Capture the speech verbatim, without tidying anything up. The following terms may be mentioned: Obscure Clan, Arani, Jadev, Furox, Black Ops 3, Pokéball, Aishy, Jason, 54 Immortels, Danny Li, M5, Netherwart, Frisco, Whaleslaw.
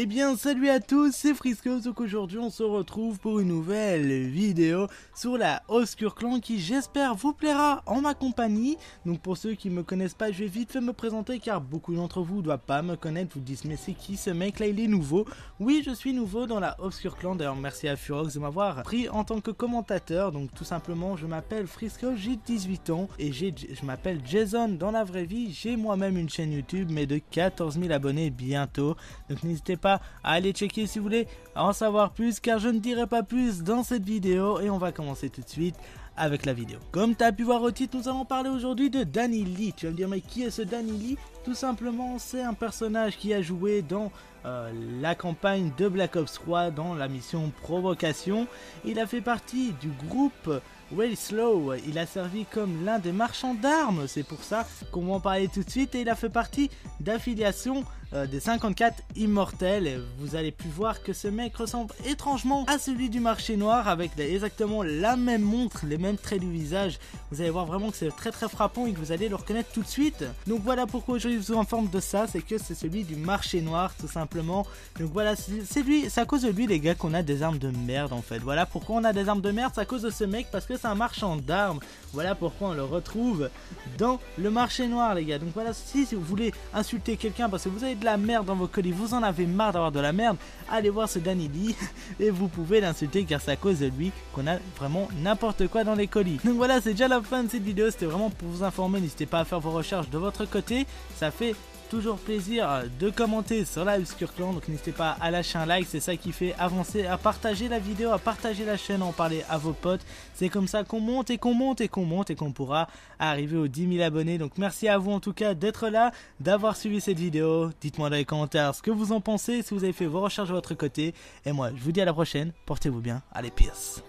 Eh bien salut à tous, c'est Frisco, donc aujourd'hui on se retrouve pour une nouvelle vidéo sur la Obscure Clan qui j'espère vous plaira en ma compagnie. Donc pour ceux qui me connaissent pas, je vais vite fait me présenter car beaucoup d'entre vous ne doivent pas me connaître, vous disent mais c'est qui ce mec là, il est nouveau. Oui, je suis nouveau dans la Obscure Clan, d'ailleurs merci à Furox de m'avoir pris en tant que commentateur. Donc tout simplement je m'appelle Frisco, j'ai dix-huit ans et j'ai, je m'appelle Jason dans la vraie vie, j'ai moi-même une chaîne YouTube mais de quatorze mille abonnés bientôt, donc n'hésitez pas à aller checker si vous voulez en savoir plus car je ne dirai pas plus dans cette vidéo et on va commencer tout de suite avec la vidéo. Comme tu as pu voir au titre, nous allons parler aujourd'hui de Danny Li. Tu vas me dire mais qui est ce Danny Li? Tout simplement c'est un personnage qui a joué dans euh, la campagne de Black Ops trois dans la mission Provocation. Il a fait partie du groupe Whaleslaw, il a servi comme l'un des marchands d'armes, c'est pour ça qu'on va en parler tout de suite, et il a fait partie d'affiliation euh, des cinquante-quatre Immortels. Vous allez plus voir que ce mec ressemble étrangement à celui du marché noir avec exactement la même montre, les mêmes traits du visage. Vous allez voir vraiment que c'est très très frappant et que vous allez le reconnaître tout de suite. Donc voilà pourquoi aujourd'hui je vous informe de ça, c'est que c'est celui du marché noir tout simplement. Donc voilà, c'est lui, c'est à cause de lui les gars qu'on a des armes de merde en fait. Voilà pourquoi on a des armes de merde, c'est à cause de ce mec parce que c'est un marchand d'armes, voilà pourquoi on le retrouve dans le marché noir les gars. Donc voilà, si vous voulez insulter quelqu'un parce que vous avez de la merde dans vos colis, vous en avez marre d'avoir de la merde, allez voir ce Danny Li et vous pouvez l'insulter car c'est à cause de lui qu'on a vraiment n'importe quoi dans les colis. Donc voilà, c'est déjà la fin de cette vidéo, c'était vraiment pour vous informer, n'hésitez pas à faire vos recherches de votre côté, ça fait toujours plaisir de commenter sur la Obscure Clan, donc n'hésitez pas à lâcher un like, c'est ça qui fait avancer, à partager la vidéo, à partager la chaîne, à en parler à vos potes, c'est comme ça qu'on monte et qu'on monte et qu'on monte et qu'on pourra arriver aux dix mille abonnés. Donc merci à vous en tout cas d'être là, d'avoir suivi cette vidéo, dites-moi dans les commentaires ce que vous en pensez, si vous avez fait vos recherches de votre côté, et moi je vous dis à la prochaine, portez-vous bien, allez peace.